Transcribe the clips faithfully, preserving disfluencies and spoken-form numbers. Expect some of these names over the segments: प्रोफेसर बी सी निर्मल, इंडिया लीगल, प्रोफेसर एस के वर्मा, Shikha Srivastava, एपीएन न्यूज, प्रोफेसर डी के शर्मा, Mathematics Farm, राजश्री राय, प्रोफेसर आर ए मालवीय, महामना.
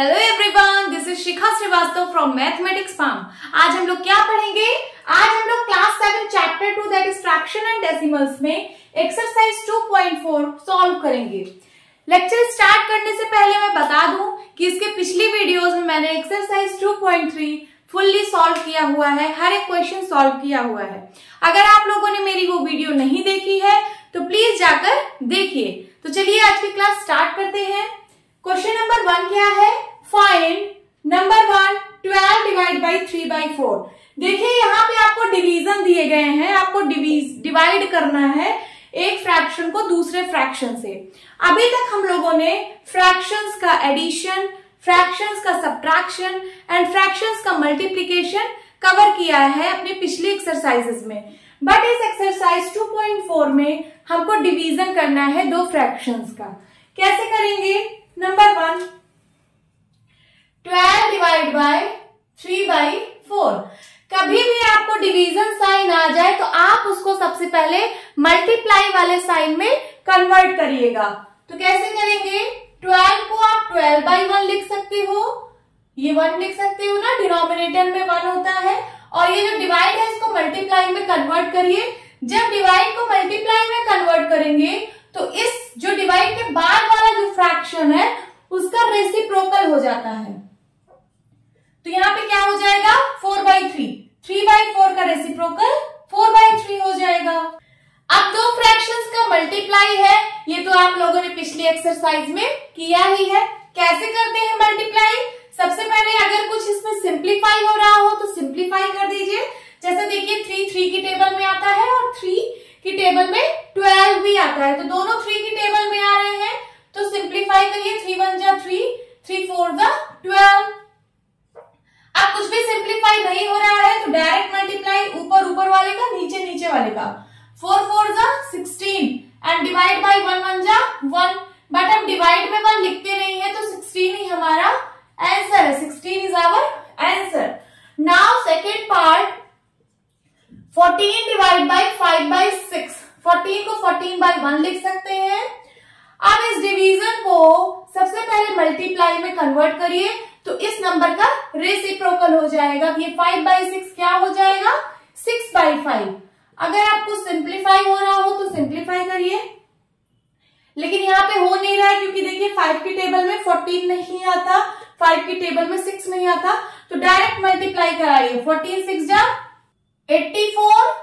Hello everyone, this is Shikha Srivastava from mathematics farm. आज हम लोग क्या पढ़ेंगे? आज हम लोग class seven chapter two that is fraction and decimals में exercise two point four solve करेंगे। लेक्चर स्टार्ट करने से पहले मैं बता दूं कि इसके पिछली वीडियोस में मैंने exercise two point three fully solve किया हुआ है, हर एक क्वेश्चन सॉल्व किया हुआ है। अगर आप लोगों ने मेरी वो वीडियो नहीं देखी है तो प्लीज जाकर देखिए। तो चलिए आज की क्लास स्टार्ट करते हैं। क्वेश्चन नंबर वन क्या है? Find number one twelve divide by three by four. देखिए यहाँ पे आपको डिवीजन दिए गए हैं, आपको डिवाइड करना है एक फ्रैक्शन को दूसरे फ्रैक्शन से। अभी तक हम लोगों ने फ्रैक्शंस का एडिशन, फ्रैक्शंस का सब्ट्रैक्शन एंड फ्रैक्शंस का मल्टीप्लीकेशन कवर किया है अपने पिछले एक्सरसाइजेस में, बट इस एक्सरसाइज टू पॉइंट फोर में हमको डिवीजन करना है दो फ्रैक्शंस का। कैसे करेंगे? Number one, twelve divide by three by four. कभी भी आपको डिवीजन साइन आ जाए तो आप उसको सबसे पहले मल्टीप्लाई वाले साइन में कन्वर्ट करिएगा। तो कैसे करेंगे? ट्वेल्व को आप ट्वेल्व बाई वन लिख सकते हो, ये वन लिख सकते हो ना, डिनोमिनेटर में वन होता है, और ये जो डिवाइड है इसको मल्टीप्लाई में कन्वर्ट करिए। जब डिवाइड को मल्टीप्लाई में कन्वर्ट करेंगे तो इस जो डिवाइड के बाद वाला जो फ्रैक्शन है उसका रेसिप्रोकल हो जाता है। तो यहाँ पे क्या हो जाएगा? Four by three, three by four का रेसिप्रोकल फोर बाई थ्री हो जाएगा। अब दो फ्रैक्शंस का मल्टीप्लाई है, ये तो आप लोगों ने पिछली एक्सरसाइज में किया ही है। कैसे करते हैं मल्टीप्लाई? सबसे पहले अगर कुछ इसमें सिंप्लीफाई हो रहा हो तो सिंप्लीफाई कर दीजिए। जैसे देखिए थ्री थ्री की टेबल में आता है और थ्री की टेबल में ट्वेल्व भी आता है, तो दोनों थ्री की टेबल में आ रहे हैं तो सिंप्लीफाई करिए। थ्री वन जा थ्री, थ्री फोर जा ट्वेल्व। अब कुछ भी सिंप्लीफाई नहीं हो रहा है तो डायरेक्ट मल्टीप्लाई ऊपर ऊपर वाले का, नीचे नीचे वाले का। फोर फोर जा sixteen and divide by one one जा वन, बट हम डिवाइड में वन लिखते नहीं है तो सिक्सटीन ही हमारा आंसर है। Sixteen is our answer. Now second part, fourteen divide by five by six. Fourteen को फोर्टीन बाई वन लिख सकते हैं। अब इस डिवीजन को सबसे पहले मल्टीप्लाई में कन्वर्ट करिए तो इस नंबर का रेसिप्रोकल हो जाएगा। ये फाइव बाई सिक्स क्या हो जाएगा? Six by five. अगर आपको सिंप्लीफाई हो रहा हो तो सिंप्लीफाई करिए, लेकिन यहाँ पे हो नहीं रहा है क्योंकि देखिए फाइव की टेबल में फोर्टीन नहीं आता, फाइव की टेबल में सिक्स नहीं आता, तो डायरेक्ट मल्टीप्लाई कराइए। फोर्टीन सिक्स जा eighty four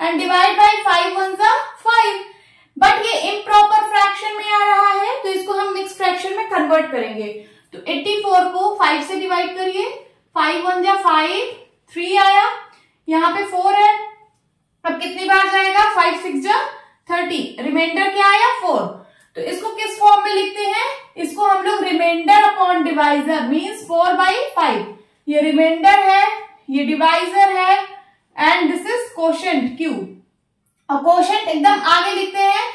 and divide by five one जा फाइव, बट ये इम्प्रॉपर फ्रैक्शन में आ रहा है तो इसको हम मिक्स फ्रैक्शन में कन्वर्ट करेंगे। तो एटी फोर को फाइव से डिवाइड करिए, फाइव वन जा फाइव, थ्री आया, यहाँ पे फोर है। अब कितनी बार जाएगा? फाइव सिक्स जा थर्टी, रिमाइंडर क्या आया? फोर। तो इसको किस फॉर्म में लिखते हैं? इसको हम लोग reminder upon divisor, means four by five, ये रिमाइंडर है, ये डिवाइजर है and this is quotient Q. और कोशेंट एकदम आगे लिखते हैं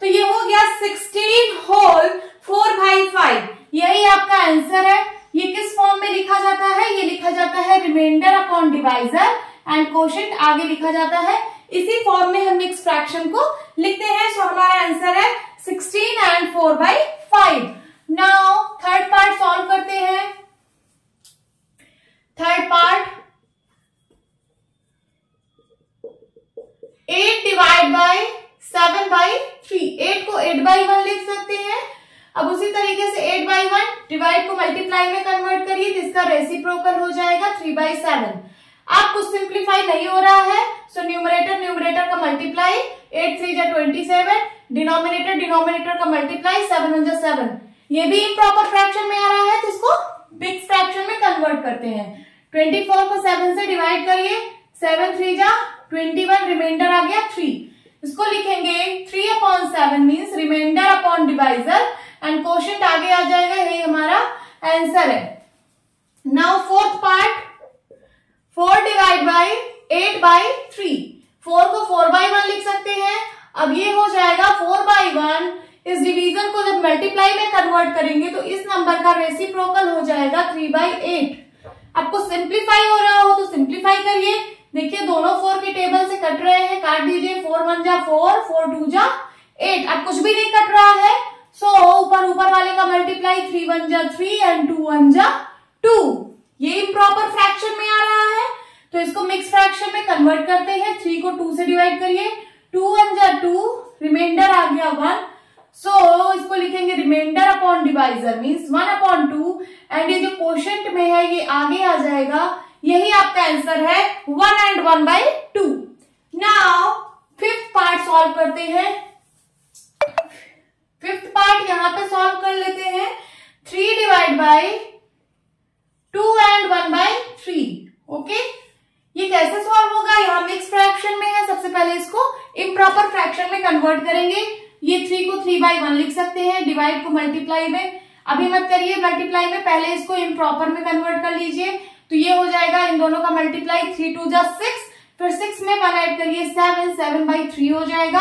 तो ये हो गया sixteen whole four by five, यही आपका आंसर है। ये किस फॉर्म में लिखा जाता है? ये लिखा जाता है reminder upon divisor and quotient आगे लिखा जाता है, इसी फॉर्म में हम मिक्स फ्रैक्शन को लिखते हैं। सो हमारा आंसर है sixteen and four by five. Now third part solve करते हैं। Third part, eight divide by seven by three. Eight को एट बाई वन लिख सकते हैं। अब उसी तरीके से एट बाई वन, डिवाइड को मल्टीप्लाई में कन्वर्ट करिए तो इसका रेसिप्रोकल हो जाएगा थ्री बाई सेवन। अब कुछ सिंप्लीफाई नहीं हो रहा है सो न्यूमरेटर न्यूमरेटर का मल्टीप्लाई, एट थ्री जा ट्वेंटी सेवन, डिनोमिनेटर डिनोमिनेटर का मल्टीप्लाई, सेवन वन जा सेवन। ये भी इम्प्रॉपर फ्रैक्शन में आ रहा है तो इसको बिग फ्रैक्शन में कन्वर्ट करते हैं। ट्वेंटी फोर को सेवन से डिवाइड करिए, सेवन थ्री जा ट्वेंटी वन, रिमाइंडर आ गया थ्री। इसको लिखेंगे three upon seven, means reminder upon divisor and quotient आगे आ जाएगा, यही हमारा आंसर है। Now fourth part, four divide by eight by three. Four को फोर बाई वन लिख सकते हैं। अब ये हो जाएगा फोर बाई वन। इस डिवीजन को जब मल्टीप्लाई में कन्वर्ट करेंगे तो इस नंबर का रेसिप्रोकल हो जाएगा थ्री बाई एट। आपको सिंप्लीफाई हो रहा हो तो सिंप्लीफाई करिए। देखिए दोनों फोर के टेबल से कट रहे हैं, काट दीजिए। फोर वन जा फोर, फोर टू जा एट। अब कुछ भी नहीं कट रहा है सो so, ऊपर ऊपर वाले का मल्टीप्लाई थ्री वन जा थ्री एंड टू वन जा टू, ये इंप्रॉपर फ्रैक्शन में आ रहा है तो इसको मिक्स फ्रैक्शन में कन्वर्ट करते हैं। थ्री को टू से डिवाइड करिए, टू वन जा टू, रिमाइंडर आ गया वन। सो so, इसको लिखेंगे reminder upon divisor means one upon two and ये जो कोशेंट में है ये आगे आ जाएगा, यही आपका आंसर है one and one by two. Now fifth part solve करते हैं। फिफ्थ पार्ट यहां पे सॉल्व कर लेते हैं, three divide by two and one by three. Okay, ये कैसे सॉल्व होगा? यहां मिक्स फ्रैक्शन में है, सबसे पहले इसको इंप्रॉपर फ्रैक्शन में कन्वर्ट करेंगे। ये थ्री को थ्री बाई वन लिख सकते हैं, डिवाइड को मल्टीप्लाई में अभी मत करिए, मल्टीप्लाई में पहले इसको इंप्रॉपर में कन्वर्ट कर लीजिए तो ये हो जाएगा इन दोनों का मल्टीप्लाई, थ्री टू जा सिक्स, फिर सिक्स में वन ऐड करिए सेवन, सेवन बाई थ्री हो जाएगा।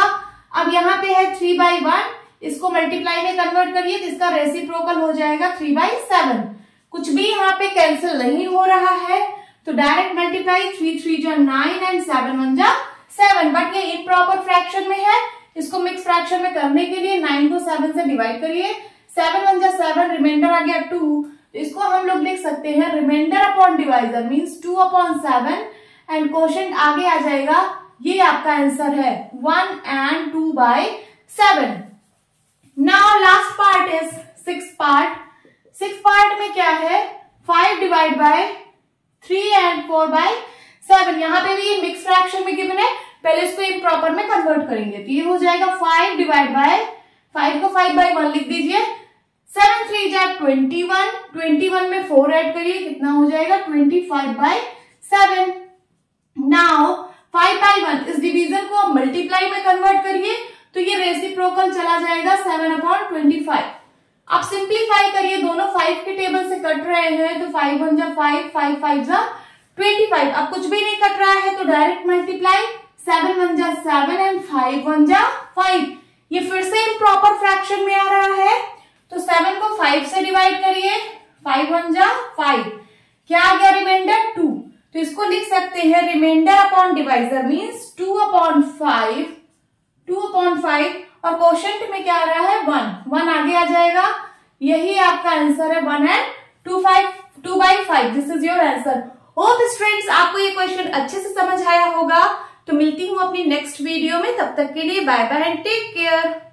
अब यहाँ पे है थ्री बाई वन, इसको मल्टीप्लाई में कन्वर्ट करिए जिसका रेसिप्रोकल हो जाएगा थ्री बाई सेवन। कुछ भी यहाँ पे कैंसिल नहीं हो रहा है तो डायरेक्ट मल्टीप्लाई, थ्री थ्री जा नाइन एंड सेवन वन जा सेवन, बट ये इम्प्रॉपर फ्रैक्शन में है, इसको मिक्स फ्रैक्शन में करने के लिए नाइन को सेवन से डिवाइड करिए, सेवन वन जा सेवन, रिमाइंडर आ गया टू। इसको हम लोग लिख सकते हैं reminder upon divisor means two upon seven and quotient आगे आ जाएगा, ये आपका आंसर है one and two by seven. Now last part is six part. Six part में क्या है, five divide by three and four by seven. यहाँ पे भी ये मिक्स फ्रैक्शन में गिवन है, पहले इसको इंप्रॉपर में कन्वर्ट करेंगे तो ये हो जाएगा फाइव डिवाइड बाय, फाइव को फाइव बाई वन लिख दीजिए, सेवन थ्री जा ट्वेंटी वन, ट्वेंटी वन में फोर ऐड करिए कितना हो जाएगा twenty five by seven. Now five by one, इस डिवीजन को आप मल्टीप्लाई में कन्वर्ट करिए तो ये रेसिप्रोकल चला जाएगा सेवन अपॉन ट्वेंटी फाइव। आप सिंप्लीफाई करिए, दोनों फाइव के टेबल से कट रहे हैं तो फाइव वन जा फाइव, फाइव फाइव जा ट्वेंटी फाइव। अब कुछ भी नहीं कट रहा है तो डायरेक्ट मल्टीप्लाई, सेवन वन जा सेवन एंड फाइव वन जा फाइव। ये फिर से इम्प्रॉपर फ्रैक्शन में आ रहा है तो सेवन को फाइव से डिवाइड करिए, फाइव वन जा फाइव, क्या आ गया रिमाइंडर टू, तो इसको लिख सकते हैं reminder upon divisor means two upon five, two upon five और कोशेंट में क्या आ रहा है वन, वन आगे आ जाएगा, यही आपका आंसर है one and two five two by five. This is your answer. Hope students आपको ये क्वेश्चन अच्छे से समझ आया होगा, तो मिलती हूँ अपनी नेक्स्ट वीडियो में, तब तक के लिए bye bye and take care.